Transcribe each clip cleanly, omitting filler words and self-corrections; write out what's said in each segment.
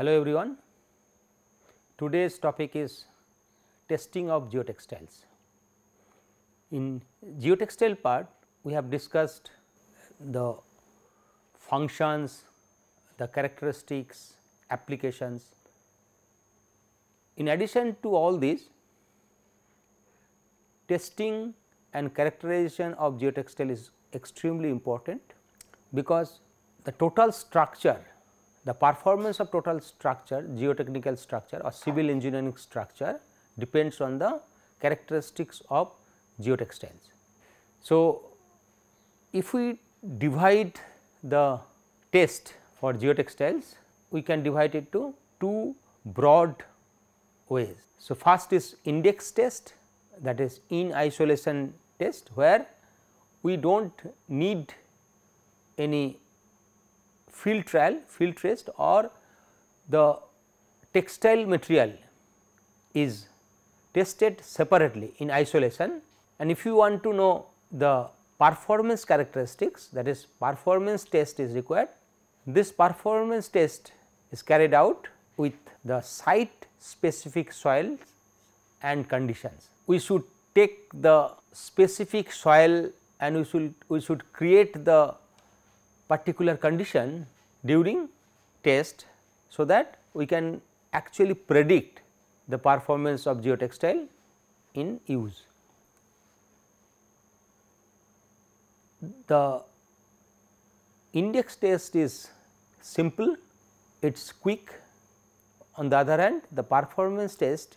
Hello everyone, today's topic is testing of geotextiles. In geotextile part, we have discussed the functions, the characteristics, applications. In addition to all these, testing and characterization of geotextile is extremely important, because the total structure, the performance of total structure, geotechnical structure or civil engineering structure depends on the characteristics of geotextiles. So, if we divide the test for geotextiles, we can divide it to two broad ways. So, first is index test, that is in isolation test, where we do not need any field trial, field test, or the textile material is tested separately in isolation. And if you want to know the performance characteristics, that is performance test is required. This performance test is carried out with the site specific soils and conditions. We should take the specific soil and we should create the particular condition during test, so that we can actually predict the performance of geotextile in use. The index test is simple, it is quick. On the other hand, the performance test,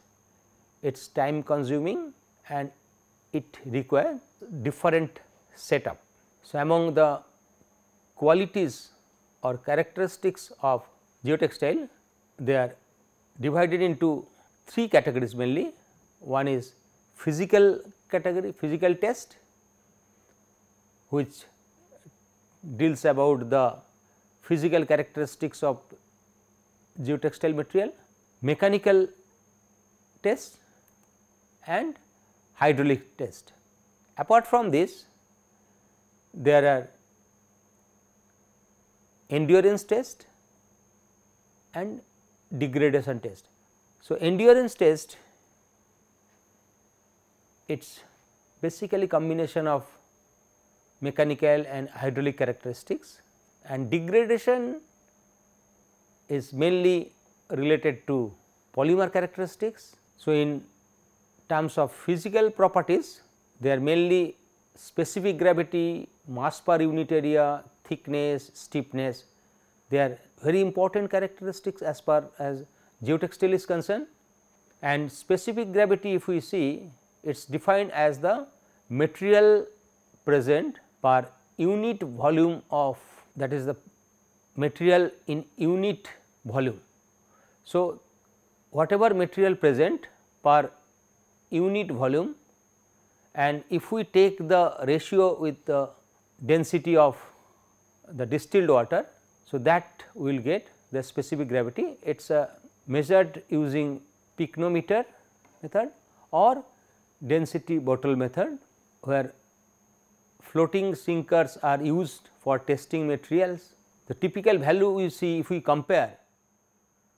it is time consuming and it requires different setup. So, among the qualities or characteristics of geotextile, they are divided into three categories mainly. One is physical category, physical test, which deals about the physical characteristics of geotextile material, mechanical test and hydraulic test. Apart from this, there are endurance test and degradation test. So, endurance test, it is basically combination of mechanical and hydraulic characteristics, and degradation is mainly related to polymer characteristics. So, in terms of physical properties, they are mainly specific gravity, mass per unit area, thickness, stiffness. They are very important characteristics as far as geotextile is concerned. And specific gravity, if we see, it is defined as the material present per unit volume of, that is the material in unit volume. So, whatever material present per unit volume, and if we take the ratio with the density of the distilled water, so that we will get the specific gravity. It is measured using pycnometer method or density bottle method, where floating sinkers are used for testing materials. The typical value we see, if we compare,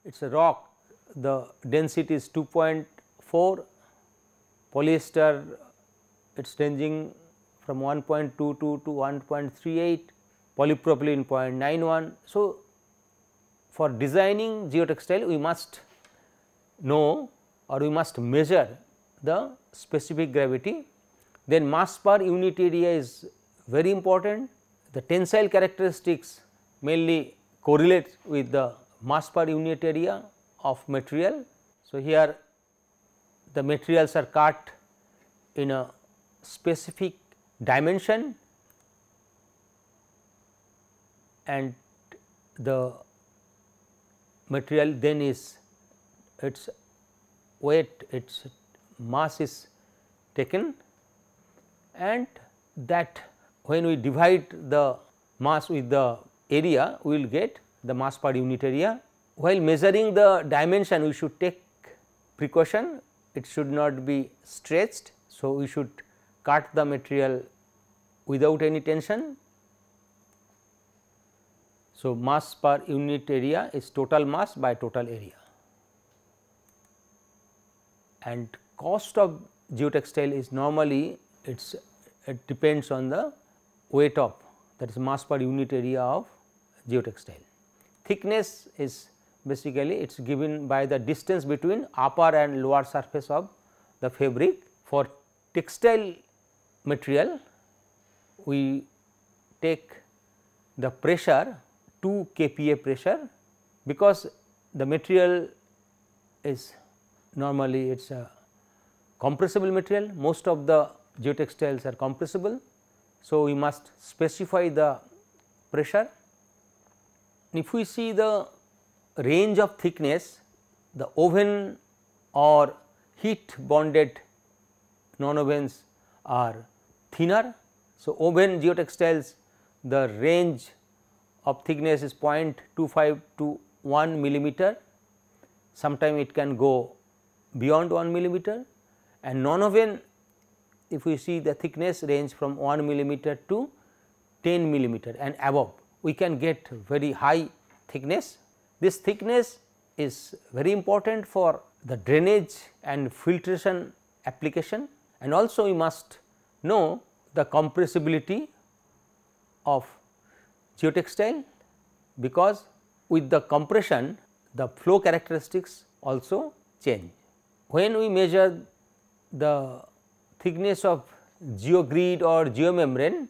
it is a rock, the density is 2.4, polyester it is ranging from 1.22 to 1.38. polypropylene 0.91. So, for designing geotextile, we must know or we must measure the specific gravity. Then mass per unit area is very important. The tensile characteristics mainly correlate with the mass per unit area of material. So, here the materials are cut in a specific dimension, and the material then is, its weight, its mass is taken, and that when we divide the mass with the area, we will get the mass per unit area. While measuring the dimension, we should take precaution, it should not be stretched. So, we should cut the material without any tension. So, mass per unit area is total mass by total area, and cost of geotextile is normally it depends on the weight of, that is mass per unit area of geotextile. Thickness is basically it is given by the distance between upper and lower surface of the fabric. For textile material we take the pressure 2 kPa pressure, because the material is normally it is a compressible material, most of the geotextiles are compressible. So, we must specify the pressure. If we see the range of thickness, the oven or heat bonded non ovens are thinner. So, oven geotextiles, the range of thickness is 0.25 to 1 millimeter, sometimes it can go beyond 1 millimeter, and non oven if we see the thickness range from 1 millimeter to 10 millimeter and above, we can get very high thickness. This thickness is very important for the drainage and filtration application, and also we must know the compressibility of geotextile, because with the compression the flow characteristics also change. When we measure the thickness of geogrid or geomembrane,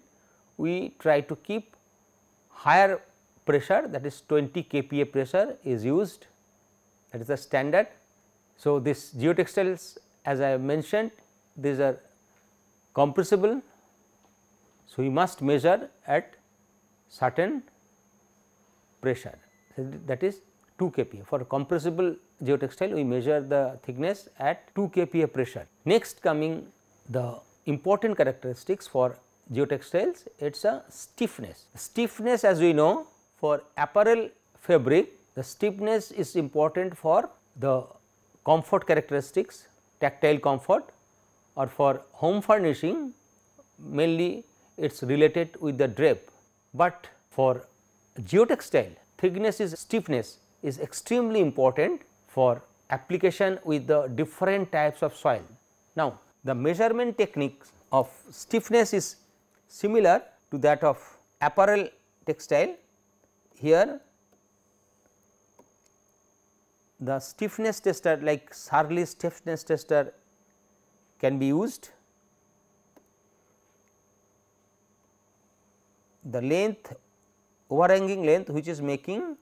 we try to keep higher pressure, that is 20 kPa pressure is used, that is the standard. So, this geotextiles, as I have mentioned, these are compressible. So, we must measure at certain pressure, that is 2 kPa. For compressible geotextile we measure the thickness at 2 kPa pressure. Next coming the important characteristics for geotextiles, it is a stiffness. Stiffness, as we know, for apparel fabric the stiffness is important for the comfort characteristics, tactile comfort, or for home furnishing mainly it is related with the drape. But for geotextile thickness is stiffness is extremely important for application with the different types of soil. Now, the measurement techniques of stiffness is similar to that of apparel textile. Here the stiffness tester like Shirley stiffness tester can be used. The length, overhanging length, which is making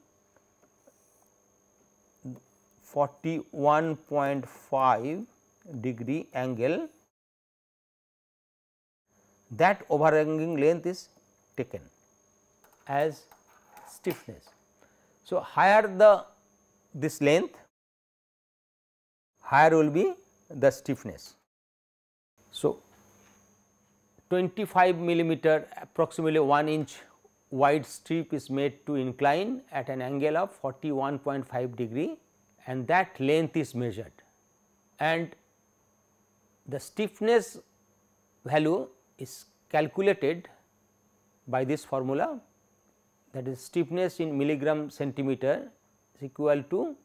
41.5 degree angle, that overhanging length is taken as stiffness. So, higher this length, higher will be the stiffness. So, 25 millimeter approximately 1 inch wide strip is made to incline at an angle of 41.5 degree and that length is measured, and the stiffness value is calculated by this formula, that is stiffness in milligram centimeter is equal to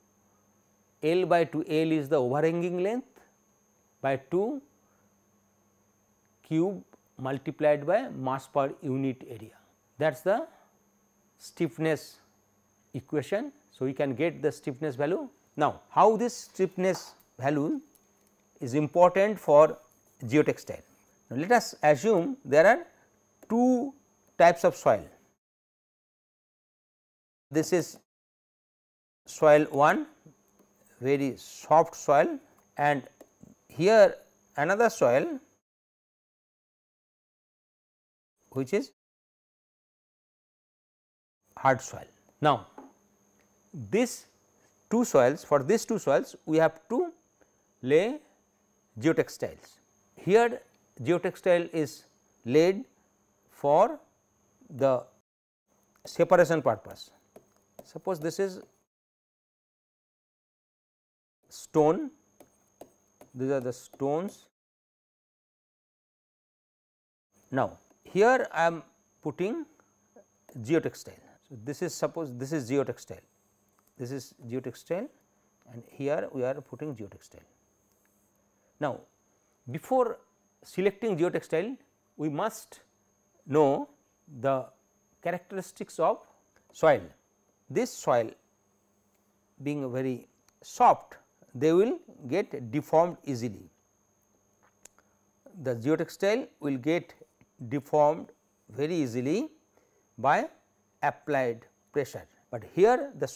L by 2, L is the overhanging length by 2 cube multiplied by mass per unit area, that is the stiffness equation. So, we can get the stiffness value. Now, how this stiffness value is important for geotextile? Now, let us assume there are two types of soil. This is soil 1, very soft soil, and here another soil which is hard soil. Now, these two soils, for these two soils we have to lay geotextiles. Here geotextile is laid for the separation purpose. Suppose this is stone, these are the stones. Now, here I am putting geotextile. So, this is suppose this is geotextile, this is geotextile and here we are putting geotextile. Now, before selecting geotextile, we must know the characteristics of soil. This soil being very soft, they will get deformed easily. The geotextile will get deformed very easily by applied pressure, but here the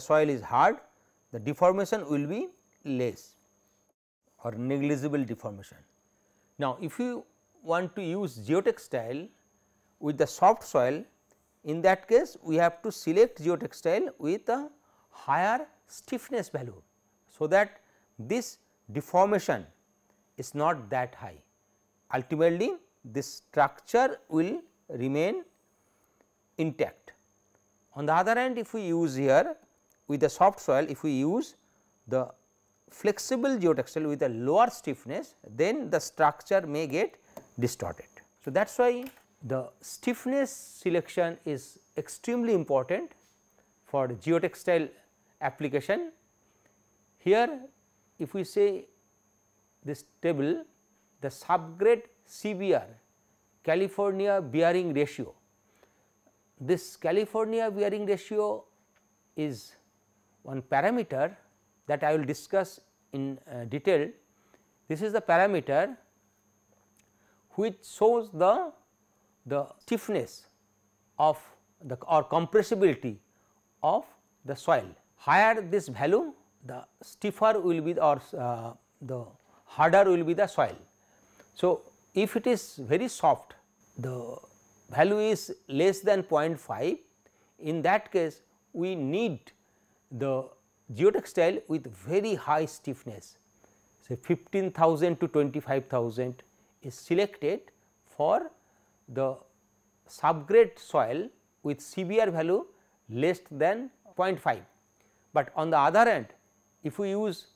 soil is hard, the deformation will be less or negligible deformation. Now, if you want to use geotextile with the soft soil, in that case we have to select geotextile with a higher stiffness value, so that this deformation is not that high. Ultimately, this structure will remain intact. On the other hand, if we use here with the soft soil, if we use the flexible geotextile with a lower stiffness, then the structure may get distorted. So, that is why the stiffness selection is extremely important for geotextile application. Here, if we say this table, the subgrade CBR, California bearing ratio. This California bearing ratio is one parameter that I will discuss in detail. This is the parameter which shows the stiffness of the or compressibility of the soil. Higher this value, the stiffer will be or the harder will be the soil. So, if it is very soft, the value is less than 0.5, in that case we need the geotextile with very high stiffness, say 15,000 to 25,000 is selected for the subgrade soil with CBR value less than 0.5. But on the other hand, if we use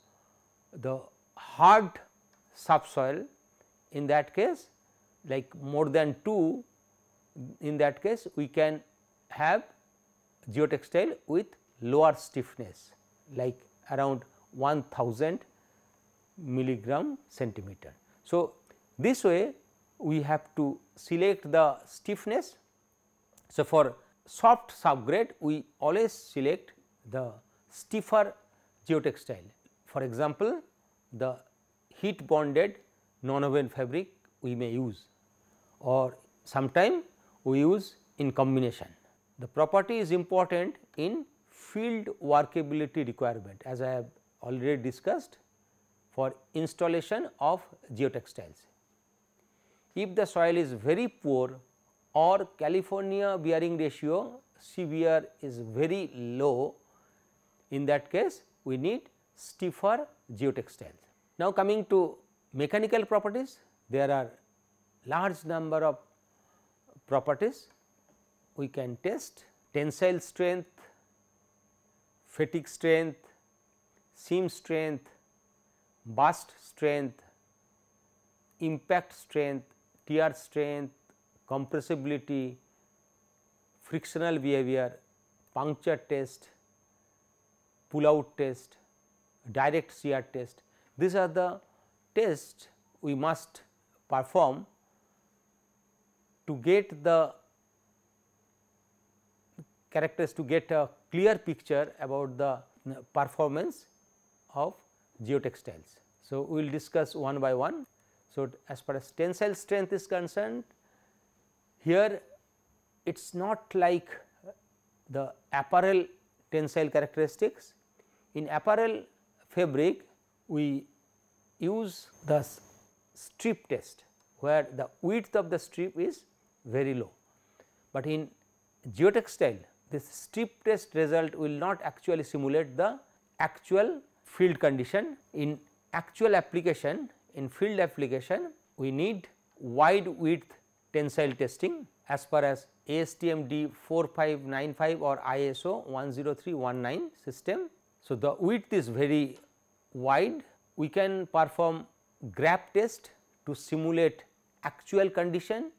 the hard subsoil, in that case like more than 2, in that case we can have geotextile with lower stiffness like around 1000 milligram centimeter. So, this way we have to select the stiffness. So, for soft subgrade we always select the stiffer geotextile. For example, the heat bonded nonwoven fabric we may use, or sometime we use in combination. The property is important in field workability requirement, as I have already discussed for installation of geotextiles. If the soil is very poor or California bearing ratio CBR is very low, in that case we need stiffer geotextiles. Now, coming to mechanical properties, there are large number of properties we can test: tensile strength, fatigue strength, seam strength, bust strength, impact strength, tear strength, compressibility, frictional behavior, puncture test, pull out test, direct shear test. These are the tests we must perform to get the characteristics, to get a clear picture about the performance of geotextiles. So, we will discuss one by one. So, as far as tensile strength is concerned, here it is not like the apparel tensile characteristics. In apparel fabric, we use the strip test, where the width of the strip is very low, but in geotextile this strip test result will not actually simulate the actual field condition. In actual application, in field application, we need wide width tensile testing as per as ASTM D4595 or ISO 10319 system. So, the width is very wide. We can perform grab test to simulate actual condition.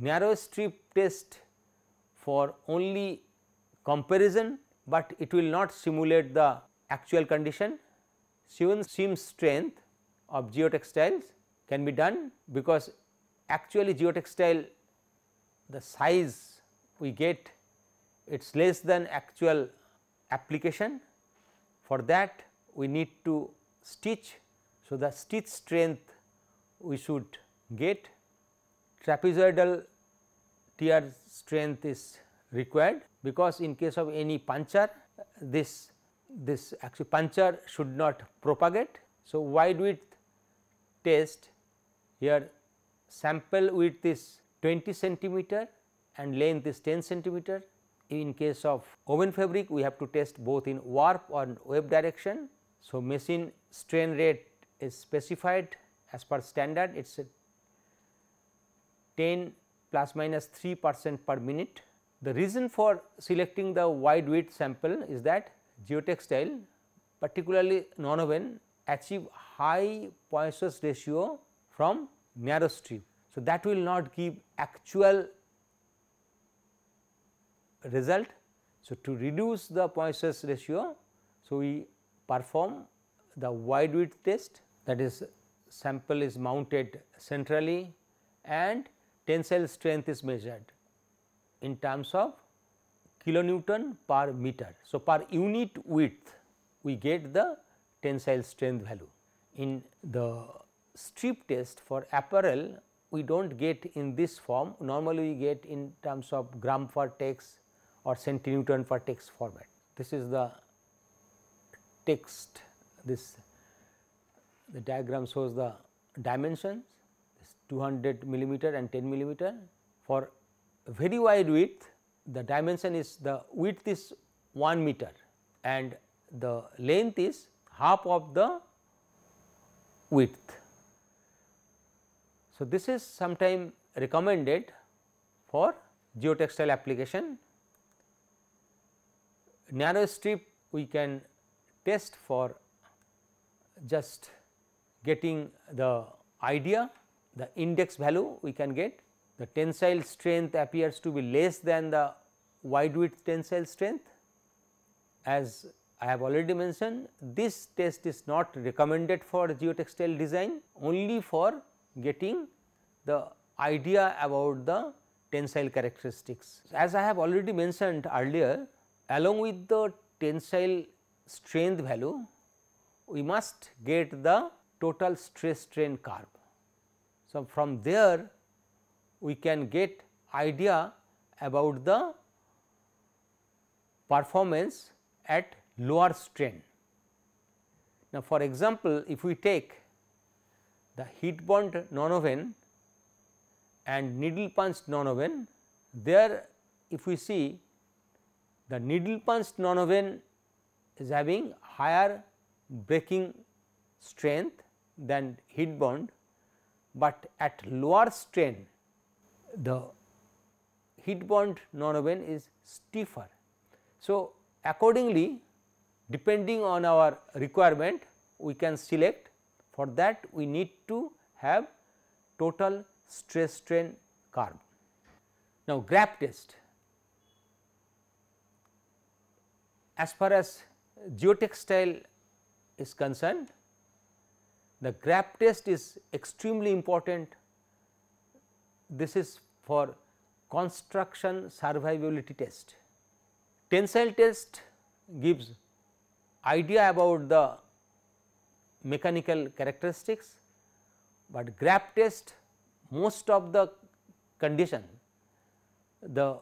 Narrow strip test for only comparison, but it will not simulate the actual condition. Seam strength of geotextiles can be done, because actually geotextile, the size we get, it is less than actual application. For that we need to stitch. So, the stitch strength we should get. Trapezoidal tear strength is required, because in case of any puncture, this actually puncture should not propagate. So, wide width test here, sample width is 20 centimeter and length is 10 centimeter. In case of woven fabric, we have to test both in warp or web direction. So, machine strain rate is specified as per standard, it is 10 plus minus 3% per minute. The reason for selecting the wide width sample is that geotextile, particularly non-woven, achieve high Poisson's ratio from narrow strip. So, that will not give actual result. So, to reduce the Poisson's ratio, so we perform the wide width test, that is sample is mounted centrally and tensile strength is measured in terms of kilonewton per meter. So, per unit width we get the tensile strength value. In the strip test for apparel, we do not get in this form, normally we get in terms of gram per text or centinewton per text format. This is the text, the diagram shows the dimensions, this 200 millimeter and 10 millimeter. For very wide width, the dimension is, the width is 1 meter and the length is half of the width. So, this is sometimes recommended for geotextile application. Narrow strip we can test for just getting the idea, the index value we can get. The tensile strength appears to be less than the wide width tensile strength. As I have already mentioned, this test is not recommended for geotextile design, only for getting the idea about the tensile characteristics. As I have already mentioned earlier, along with the tensile strength value, we must get the total stress strain curve. So, from there we can get idea about the performance at lower strain. Now, for example, if we take the heat bond non-woven and needle punched non-woven, there if we see, the needle punched non-woven is having higher breaking strength than heat bond, but at lower strain the heat bond non-woven is stiffer. So, accordingly, depending on our requirement we can select. For that we need to have total stress strain curve. Now, graph test. As far as geotextile is concerned, the graph test is extremely important. This is for construction survivability test. Tensile test gives idea about the mechanical characteristics, but graph test, most of the condition, the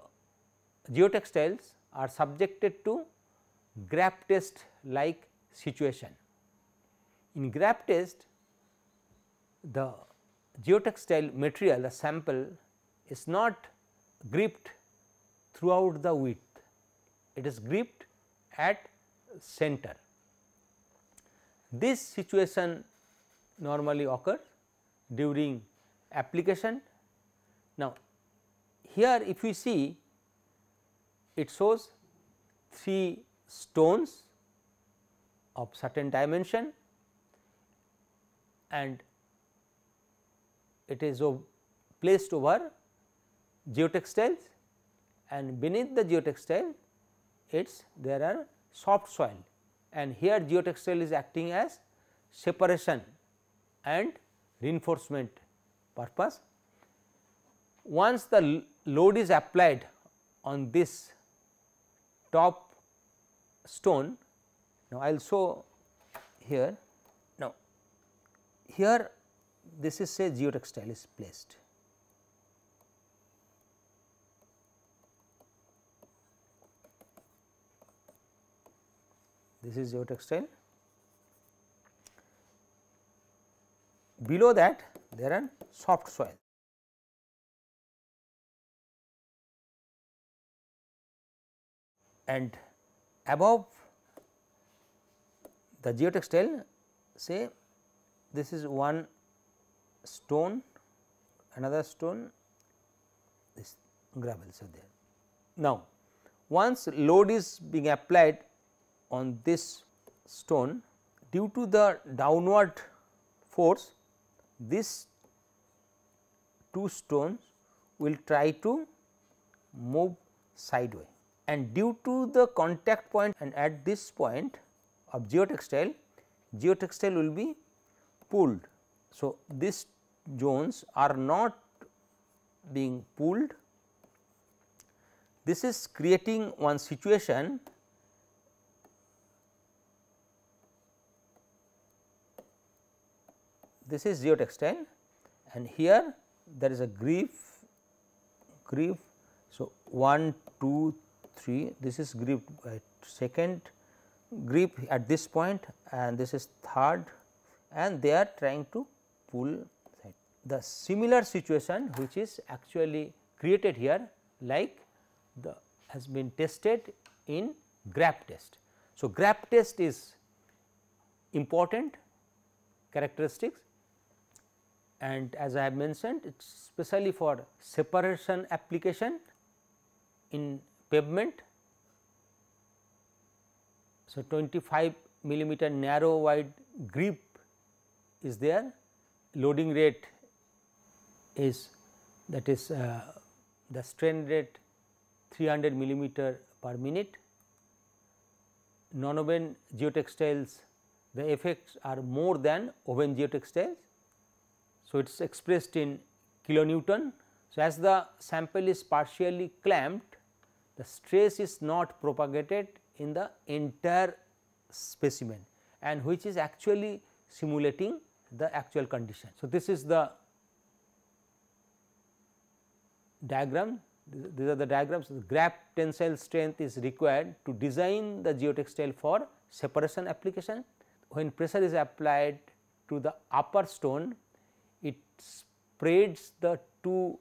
geotextiles are subjected to graph test like situation. In graph test, the geotextile material, the sample is not gripped throughout the width, it is gripped at center. This situation normally occurs during application. Now, here if you see, it shows 3 stones of certain dimension and it is placed over geotextiles and beneath the geotextile there are soft soil, and here geotextile is acting as separation and reinforcement purpose. Once the load is applied on this top stone, now I will show here. Now, here this is say geotextile is placed. This is geotextile. Below that there are soft soil. And above the geotextile, say this is one stone, another stone, this gravels are there. Now, once load is being applied on this stone, due to the downward force, these two stones will try to move sideways, and due to the contact point and at this point of geotextile, geotextile will be pulled. So, these zones are not being pulled. This is creating one situation . This is geotextile, and here there is a groove. So, 1, 2, 3, this is grooved by second groove at this point, and this is third, and they are trying to pull side. The similar situation which is actually created here, like the has been tested in grab test. So, grab test is important characteristics. And as I have mentioned, it is especially for separation application in pavement. So, 25 millimeter narrow wide grip is there, loading rate is the strain rate 300 millimeter per minute. Non-oven geotextiles, the effects are more than oven geotextiles. So, it is expressed in kilonewton. So, as the sample is partially clamped, the stress is not propagated in the entire specimen, and which is actually simulating the actual condition. So, this is the diagram, these are the diagrams. The grab tensile strength is required to design the geotextile for separation application. When pressure is applied to the upper stone, it spreads the two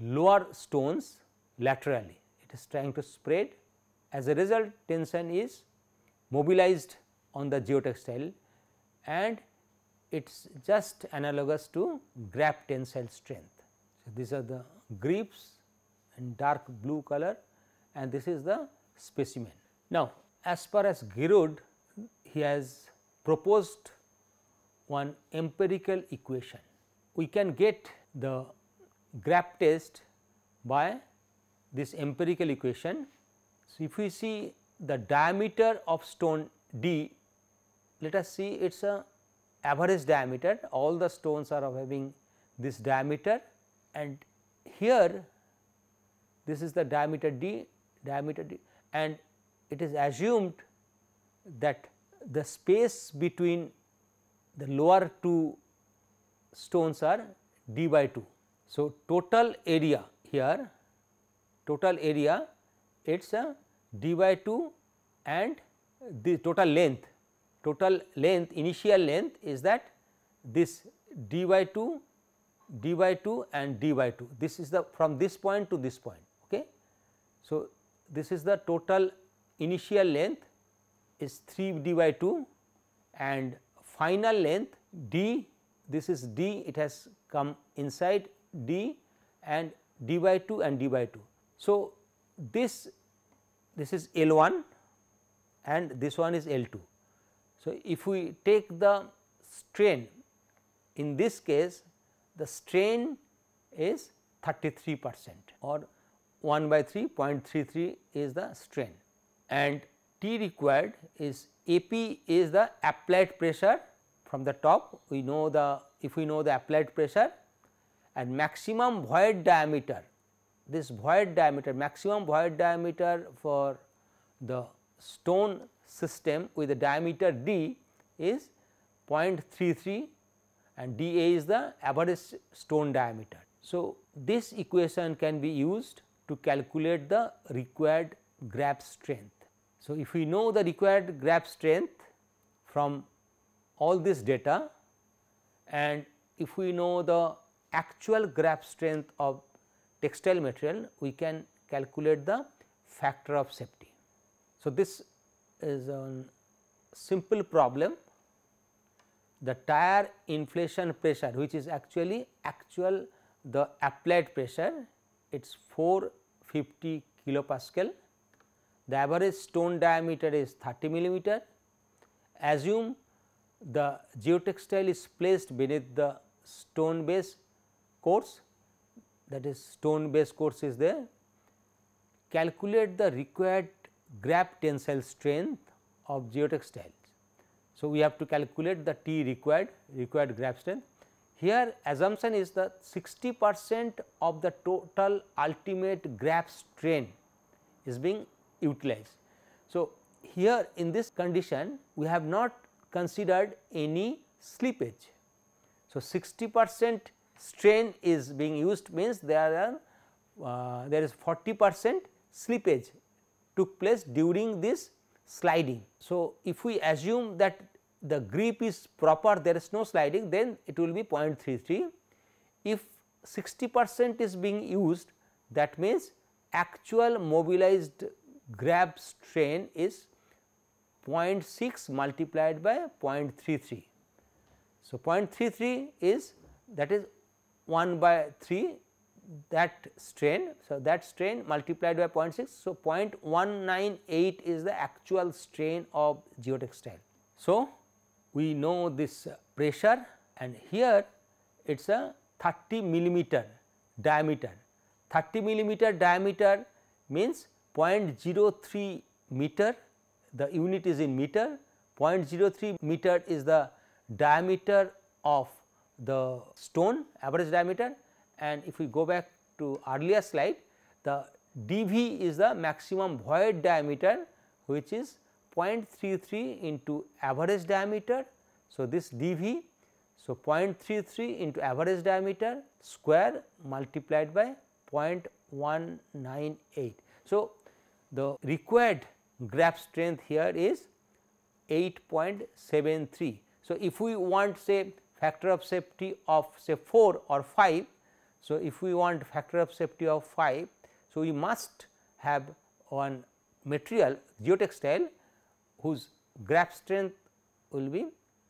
lower stones laterally, it is trying to spread. As a result, tension is mobilized on the geotextile, and it is just analogous to grab tensile strength. So, these are the grips in dark blue color, and this is the specimen. Now, as far as Giroud, he has proposed one empirical equation. We can get the grab test by this empirical equation. So, if we see the diameter of stone D, let us see it is a average diameter, all the stones are having this diameter, and here this is the diameter D, and it is assumed that the space between the lower two stones are d by 2. So, total area here, total area it is a d by 2, and the total length, initial length is that this d by 2 and d by 2. This is the from this point to this point. Okay. So, this is the total initial length is 3 d by 2, and final length d, this is d, it has come inside d, and d by 2 and d by 2. So, this is L1 and this one is L2. So, if we take the strain, in this case the strain is 33% or 1 by 3, 0.33 is the strain, and T required is AP is the applied pressure from the top. We know the, if we know the applied pressure, and maximum void diameter, this void diameter, maximum void diameter for the stone system with a diameter D is 0.33 and dA is the average stone diameter. So, this equation can be used to calculate the required grab strength. So, if we know the required grab strength from all this data, and if we know the actual grab strength of textile material, we can calculate the factor of safety. So, this is a simple problem. The tire inflation pressure, which is actually the applied pressure, it is 450 kilopascal. The average stone diameter is 30 millimeter. Assume the geotextile is placed beneath the stone base course, that is stone base course is there. Calculate the required grab tensile strength of geotextiles. So, we have to calculate the T required, grab strength. Here assumption is that 60% of the total ultimate grab strain is being utilized. So, here in this condition we have not considered any slippage. So, 60% strain is being used, means there is 40% slippage took place during this sliding. So, if we assume that the grip is proper, there is no sliding, then it will be 0.33. If 60% is being used, that means actual mobilized grab strain is 0.6 multiplied by 0.33. So, 0.33 is, that is 1 by 3 that strain. So, that strain multiplied by 0.6. So, 0.198 is the actual strain of geotextile. So, we know this pressure, and here it is a 30 millimeter diameter. 30 millimeter diameter means 0.03 meter, the unit is in meter, 0.03 meter is the diameter of the stone, average diameter. And if we go back to earlier slide, the dV is the maximum void diameter, which is 0.33 into average diameter. So, this dV, so 0.33 into average diameter square multiplied by 0.198. So, the required grab strength here is 8.73. So, if we want say factor of safety of say 4 or 5, so if we want factor of safety of 5, so we must have one material, geotextile, whose grab strength will be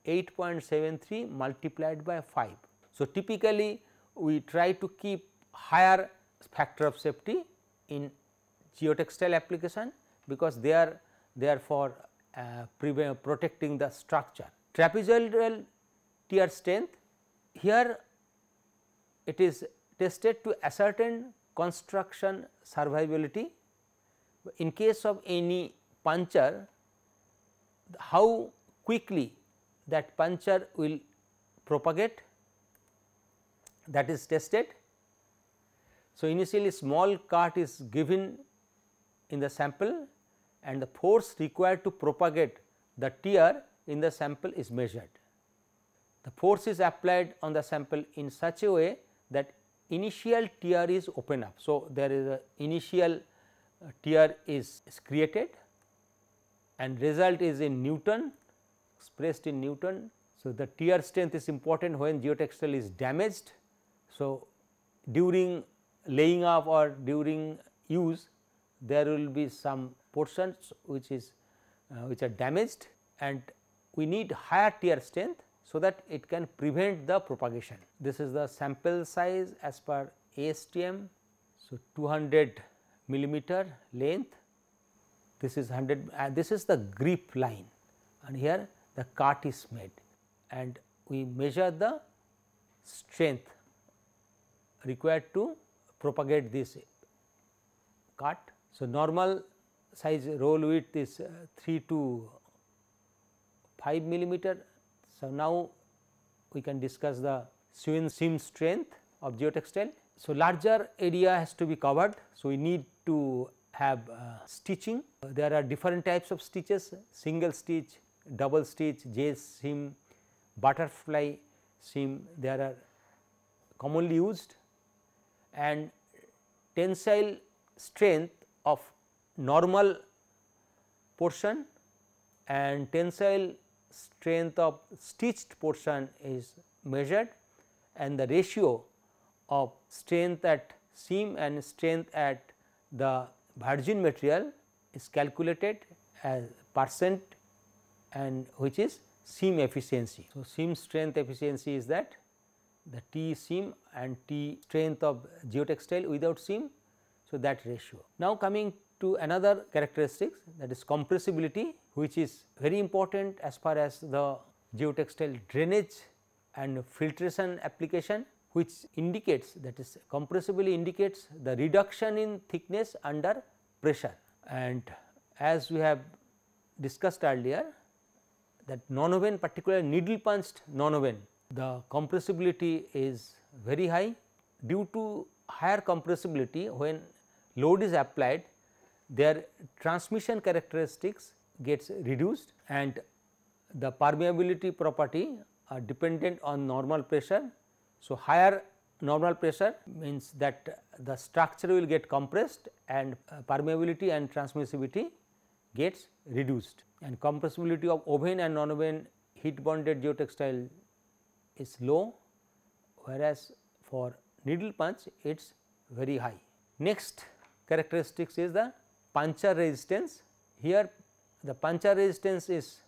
8.73 multiplied by 5. So typically we try to keep higher factor of safety in geotextile application, because they are therefore protecting the structure. Trapezoidal tear strength, here it is tested to ascertain construction survivability. In case of any puncture, how quickly that puncture will propagate, that is tested. So, initially small cut is given in the sample, and the force required to propagate the tear in the sample is measured. The force is applied on the sample in such a way that initial tear is open up. So, there is a initial tear is created, and result is in Newton, expressed in Newton. So, the tear strength is important when geotextile is damaged. So, during laying up or during use, there will be some portions which are damaged, and we need higher tear strength so that it can prevent the propagation. This is the sample size as per ASTM. So, 200 millimeter length, this is 100, this is the grip line, and here the cut is made, and we measure the strength required to propagate this cut. So, normal size roll width is 3 to 5 millimeter. So, now we can discuss the swing seam strength of geotextile. So, larger area has to be covered. So, we need to have stitching. There are different types of stitches: single stitch, double stitch, J seam, butterfly seam. There are commonly used, and tensile strength of normal portion and tensile strength of stitched portion is measured, and the ratio of strength at seam and strength at the virgin material is calculated as percent, and which is seam efficiency. So, seam strength efficiency is that the T seam and T strength of geotextile without seam. So, that ratio. Now, coming to another characteristic, that is compressibility, which is very important as far as the geotextile drainage and filtration application, which indicates, that is compressibility indicates the reduction in thickness under pressure. And as we have discussed earlier, that nonwoven, particularly needle punched nonwoven, the compressibility is very high. Due to higher compressibility, when load is applied, their transmission characteristics gets reduced, and the permeability property are dependent on normal pressure. So, higher normal pressure means that the structure will get compressed, and permeability and transmissivity gets reduced, and compressibility of woven and non-woven heat bonded geotextile is low, whereas for needle punch it is very high. Next characteristics is the puncture resistance. Here the puncture resistance is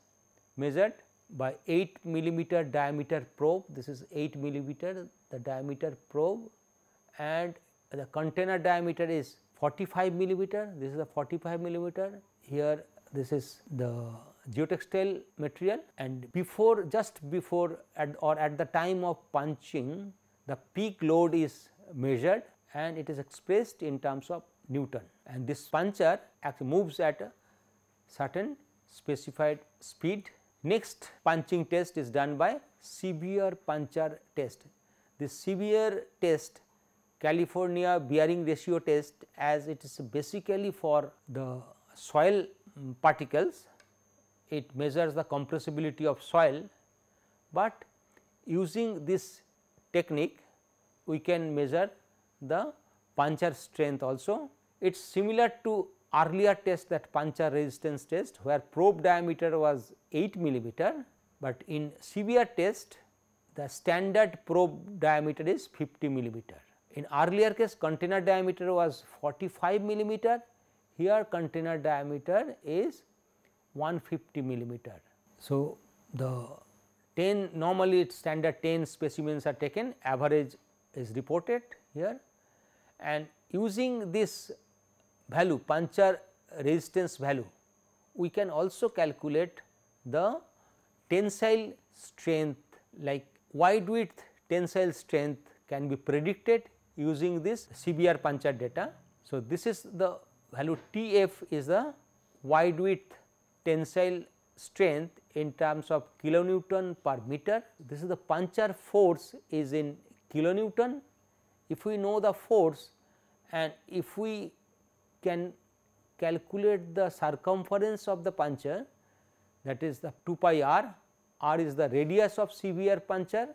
measured by 8 millimeter diameter probe. This is 8 millimeter the diameter probe, and the container diameter is 45 millimeter. This is the 45 millimeter. Here this is the geotextile material, and before, just before or at the time of punching, the peak load is measured, and it is expressed in terms of Newton, and this puncture moves at a certain specified speed. Next punching test is done by severe puncture test. This severe test, California bearing ratio test, as it is basically for the soil particles, it measures the compressibility of soil, but using this technique we can measure the puncture strength also. It is similar to earlier test, that puncture resistance test, where probe diameter was 8 millimeter, but in severe test the standard probe diameter is 50 millimeter. In earlier case, container diameter was 45 millimeter, here container diameter is 150 millimeter. So, the 10 normally it standard 10 specimens are taken, average is reported here, and using this value, puncture resistance value, we can also calculate the tensile strength, like wide width tensile strength can be predicted using this severe puncture data. So, this is the value, TF is the wide width tensile strength in terms of kilonewton per meter. This is the puncture force is in kilonewton. If we know the force, and if we can calculate the circumference of the puncture, that is the 2 pi r, r is the radius of severe puncture.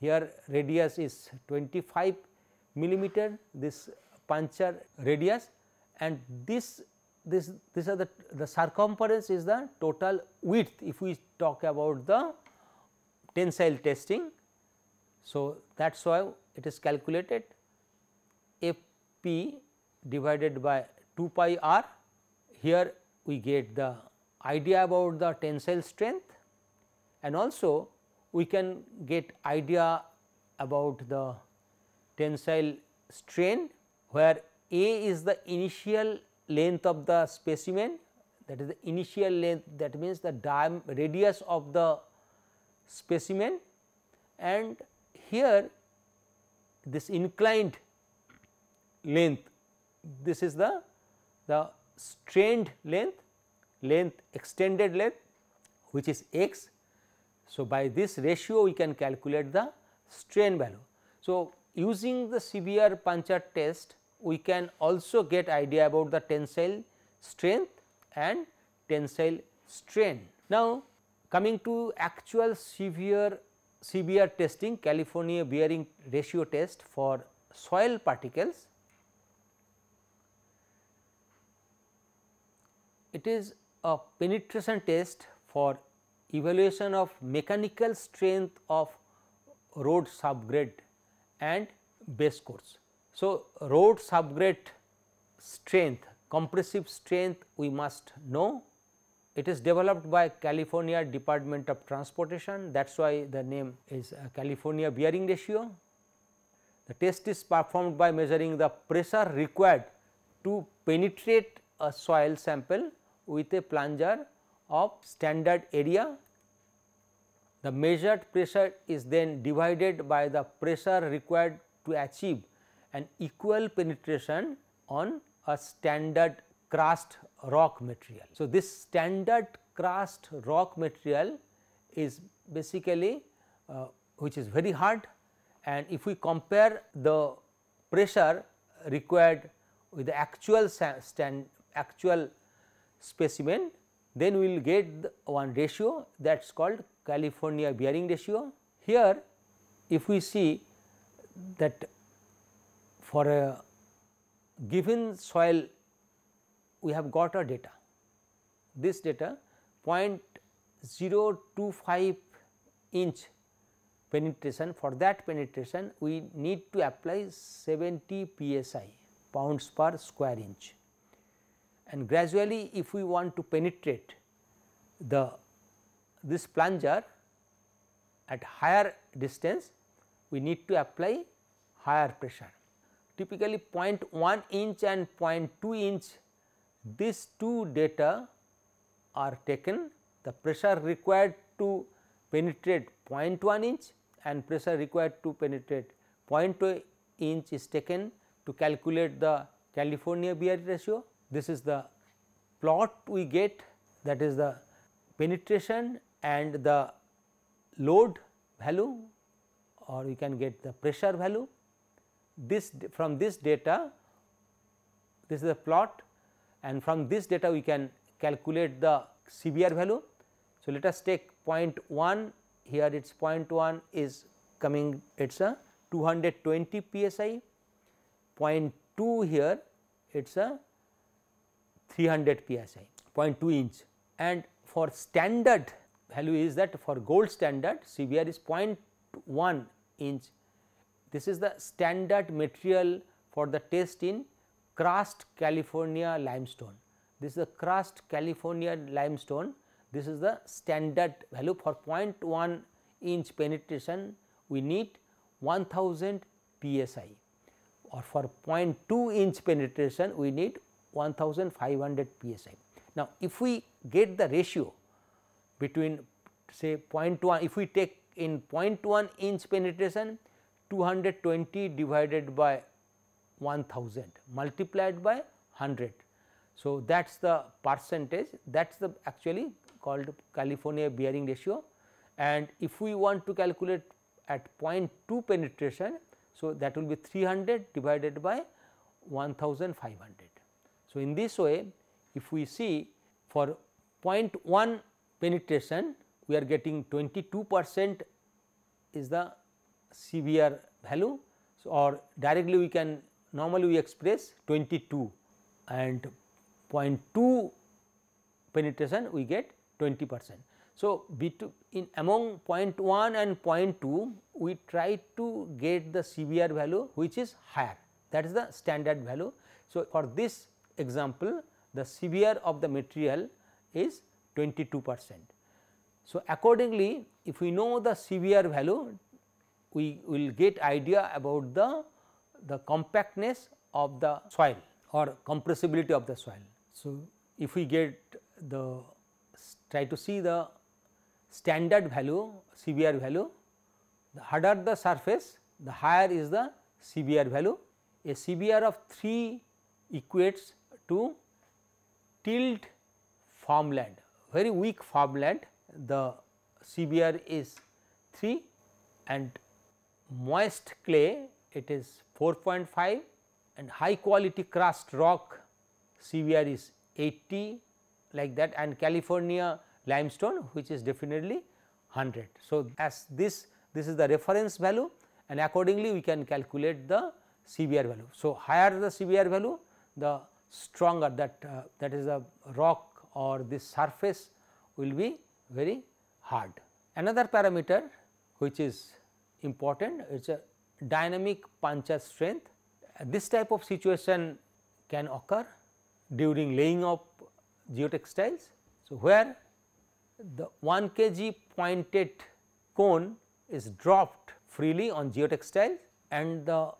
Here radius is 25 millimeter, this puncture radius, and these are the circumference is the total width if we talk about the tensile testing. So, that is why it is calculated F p divided by 2 pi r. Here we get the idea about the tensile strength, and also we can get idea about the tensile strain, where A is the initial length of the specimen, that is the initial length, that means the radius of the specimen, and here this inclined length this is the strained length, extended length, which is x. So, by this ratio we can calculate the strain value. So, using the severe puncture test we can also get idea about the tensile strength and tensile strain. Now, coming to actual severe testing, California bearing ratio test for soil particles. It is a penetration test for evaluation of mechanical strength of road subgrade and base course. So, road subgrade strength, compressive strength we must know. It is developed by California Department of Transportation, that is why the name is California bearing ratio. The test is performed by measuring the pressure required to penetrate a soil sample with a plunger of standard area. The measured pressure is then divided by the pressure required to achieve an equal penetration on a standard crust rock material. So, this standard crust rock material is basically which is very hard, and if we compare the pressure required with the actual specimen, then we will get one ratio, that is called California bearing ratio. Here if we see that for a given soil we have got a data, this data 0.025 inch penetration. For that penetration we need to apply 70 psi, pounds per square inch, and gradually if we want to penetrate this plunger at higher distance we need to apply higher pressure. Typically 0.1 inch and 0.2 inch, these two data are taken. The pressure required to penetrate 0.1 inch and pressure required to penetrate 0.2 inch is taken to calculate the California bearing ratio. This is the plot we get, that is the penetration and the load value, or we can get the pressure value. This from this data, this is the plot, and from this data we can calculate the severe value. So, let us take 0.1, here it is 0.1 is coming, it is a 220 psi, 0.2 here it is a 300 psi, 0.2 inch, and for standard value is that for gold standard severe is 0.1 inch. This is the standard material for the test in crust California limestone. This is the crust California limestone, this is the standard value. For 0.1 inch penetration we need 1000 psi, or for 0.2 inch penetration we need 1500 psi. Now, if we get the ratio between say 0.1, if we take in 0.1 inch penetration 220 divided by 1000 multiplied by 100. So, that is the percentage, that is the actually called California bearing ratio, and if we want to calculate at 0.2 penetration. So, that will be 300 divided by 1500. So, in this way if we see for 0.1 penetration we are getting 22% is the severe value, so, or directly we can normally we express 22, and 0.2 penetration we get 20%. So, in among 0.1 and 0.2 we try to get the severe value which is higher, that is the standard value. So, for this example the severe of the material is 22%. So, accordingly if we know the severe value we will get idea about the compactness of the soil or compressibility of the soil. So, if we get the try to see the standard value, severe value, the harder the surface the higher is the severe value. A severe of 3 equates to tilled farmland, very weak farmland. The CBR is 3 and moist clay it is 4.5 and high quality crust rock CBR is 80 like that, and California limestone which is definitely 100. So, as this is the reference value and accordingly we can calculate the CBR value. So, higher the CBR value the stronger that is the rock or this surface will be very hard. Another parameter which is important is a dynamic puncture strength. This type of situation can occur during laying of geotextiles. So, where the 1 kg pointed cone is dropped freely on geotextiles and the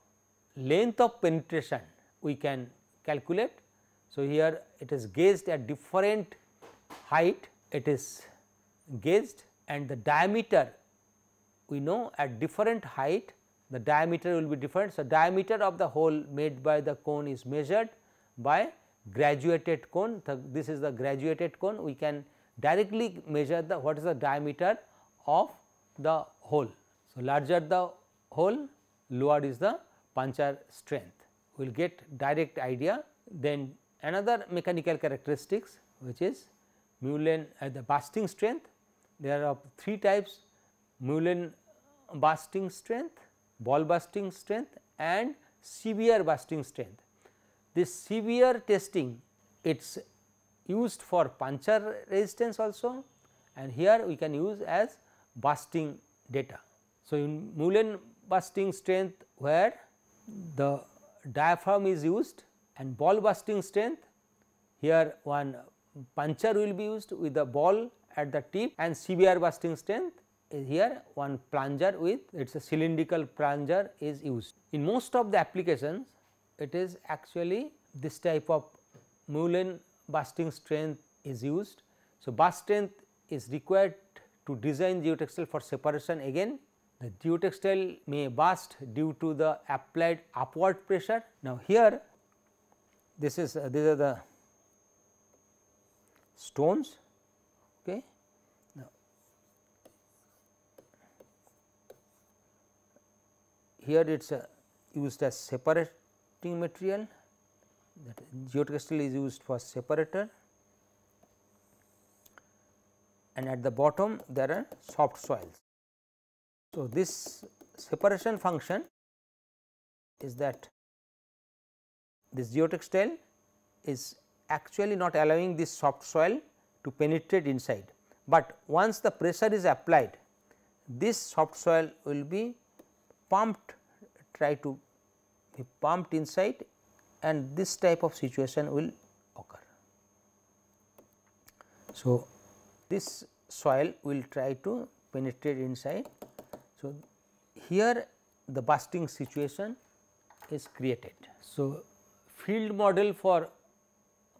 length of penetration we can calculate. So, here it is gauged at different height, it is gauged, and the diameter we know at different height the diameter will be different. So, diameter of the hole made by the cone is measured by graduated cone. This is the graduated cone, we can directly measure the what is the diameter of the hole. So, larger the hole, lower is the puncture strength, we will get direct idea. Then another mechanical characteristics which is mullen at the bursting strength. There are 3 types: mullen bursting strength, ball bursting strength and CBR bursting strength. This CBR testing it is used for puncture resistance also, and here we can use as bursting data. So, in mullen bursting strength where the diaphragm is used, and ball bursting strength here one puncture will be used with the ball at the tip, and CBR bursting strength is here one plunger with it is a cylindrical plunger is used. In most of the applications it is actually this type of mullen bursting strength is used. So, burst strength is required to design geotextile for separation. Again, the geotextile may burst due to the applied upward pressure. Now, here these are the stones. Okay. Now, here it is used as separating material, that geotextile is used for separator, and at the bottom there are soft soils. So, this separation function is that this geotextile is actually not allowing this soft soil to penetrate inside, but once the pressure is applied this soft soil will be pumped, try to be pumped inside, and this type of situation will occur. So, this soil will try to penetrate inside. So, here the bursting situation is created. So, field model for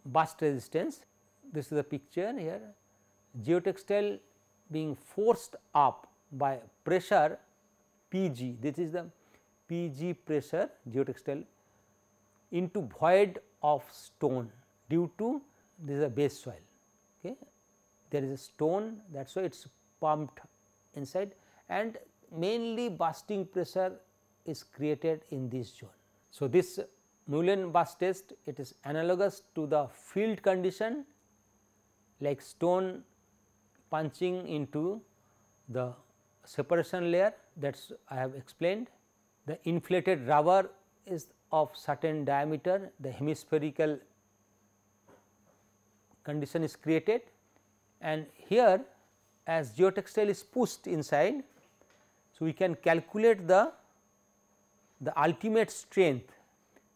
burst resistance, this is the picture here, geotextile being forced up by pressure Pg, this is the Pg pressure geotextile into void of stone due to this is a base soil. Okay. There is a stone, that is why it is pumped inside, and mainly bursting pressure is created in this zone. So, this mullen burst test it is analogous to the field condition like stone punching into the separation layer, that is I have explained. The inflated rubber is of certain diameter, the hemispherical condition is created, and here as geotextile is pushed inside. So, we can calculate the ultimate strength.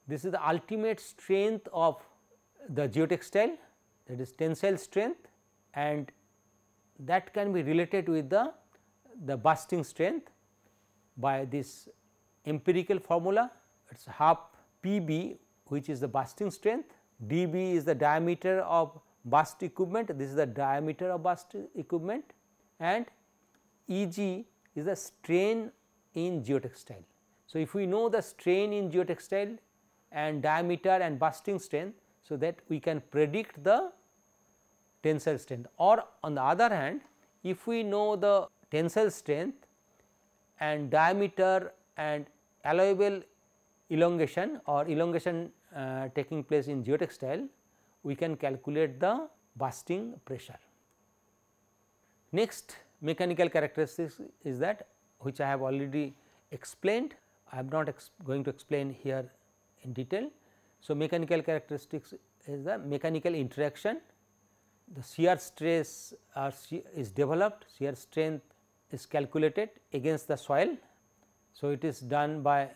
This is the ultimate strength of the geotextile, that is tensile strength, and that can be related with the bursting strength by this empirical formula. It is half Pb which is the bursting strength, dB is the diameter of burst equipment, this is the diameter of burst equipment, and Eg is the strain in geotextile. So, if we know the strain in geotextile and diameter and bursting strength, so that we can predict the tensile strength. Or on the other hand, if we know the tensile strength and diameter and allowable elongation or elongation taking place in geotextile, we can calculate the bursting pressure. Next mechanical characteristics is that which I have already explained, I am not going to explain here in detail. So, mechanical characteristics is the mechanical interaction, the shear stress is developed, shear strength is calculated against the soil. So, it is done by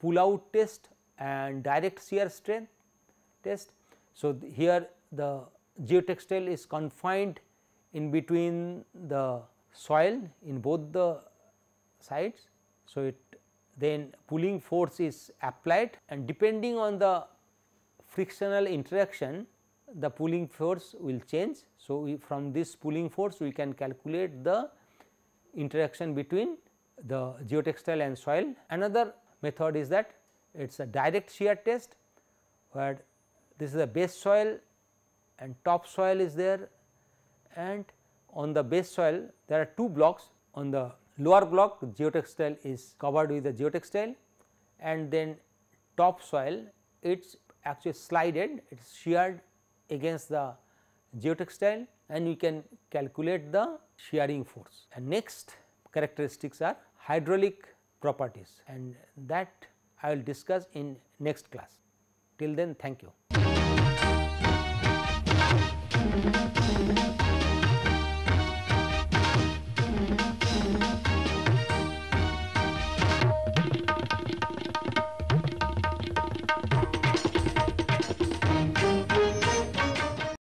pull out test and direct shear strength test. So, here the geotextile is confined in between the soil in both the sides. So, then pulling force is applied, and depending on the frictional interaction, the pulling force will change. So, from this pulling force we can calculate the interaction between the geotextile and soil. Another method is that it is a direct shear test, where this is the base soil and top soil is there, and on the base soil there are two blocks. On the lower block geotextile is covered with the geotextile, and then top soil it is actually slided, it is sheared against the geotextile, and we can calculate the shearing force. And next characteristics are hydraulic properties, and that I will discuss in next class. Till then, thank you.